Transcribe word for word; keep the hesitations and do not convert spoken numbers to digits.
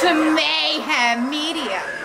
to Mayhem Media.